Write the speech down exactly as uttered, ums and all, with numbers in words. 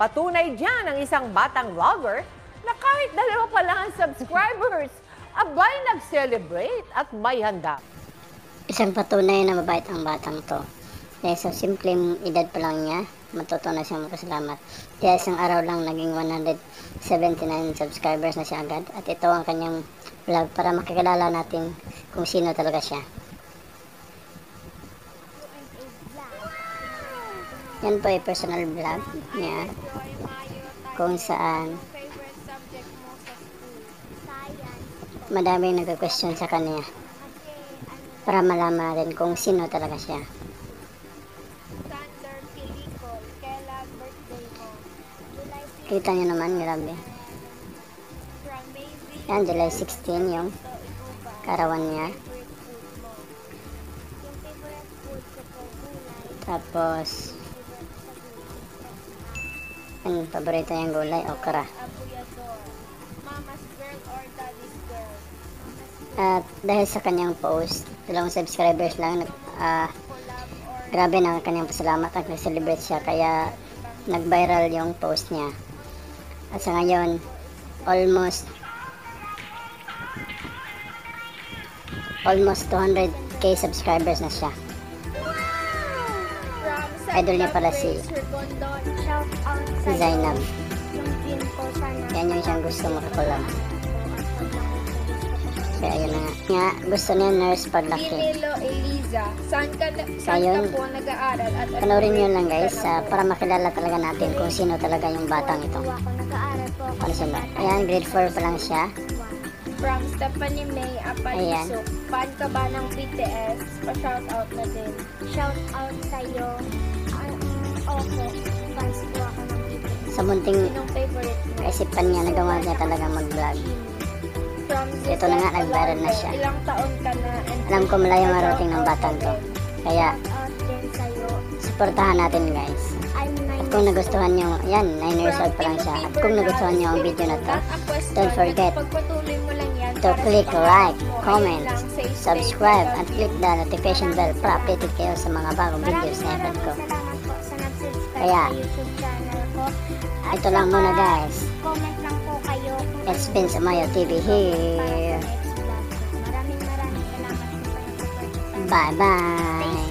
Patunay dyan ang isang batang vlogger na kahit dalawa pa lang ang subscribers, abay nag-celebrate at may handa. Isang patunay na mabait ang batang to. Dahil sa simpleng edad pa lang niya, matutunan siyang magpasalamat. Kaya isang araw lang naging one hundred seventy-nine subscribers na siya agad at ito ang kanyang vlog para makakilala natin kung sino talaga siya. Yan po ay personal vlog niya kung saan madaming nagka-question sa kanya para malaman rin kung sino talaga siya. Kita niyo naman, grabe. Yan, July sixteen yung karawan niya. Tapos ang paborito niyang gulay, okra. At dahil sa kanyang post, dalawang subscribers lang, uh, grabe na ang kanyang pasalamat at nag-celebrate siya kaya nag-viral yung post niya. At sa ngayon, almost almost two hundred K subscribers na siya. Idol niya pala si Zainab. Yan yung siyang gusto makakulam. Kaya yun na nga. Nga gusto niya nurse paglaki. Kaya yun, panoorin yun lang guys uh, para makilala talaga natin kung sino talaga yung batang ito. Ano sila? Ayan, grade four pa lang siya. From Stephanie May, Apalisok, fan ka ba ng B T S? Pa-shoutout na din. Shoutout sa'yo. Okay, fans ko ako ng B T S. Sa munting kaisipan niya, nagawa niya talaga mag-vlog. Ito na nga, nag-viral na siya. Alam ko malayo marating ng batang to. Kaya, supportahan natin guys. At kung nagustuhan nyo, yan, nine years old pa lang siya. At kung nagustuhan nyo ang video na to, don't forget to click like, comment, subscribe, and click the notification bell para updated kayo sa mga bagong videos na i-upload ko. Kaya, ito lang muna guys. It's been Samayo T V here. Bye bye!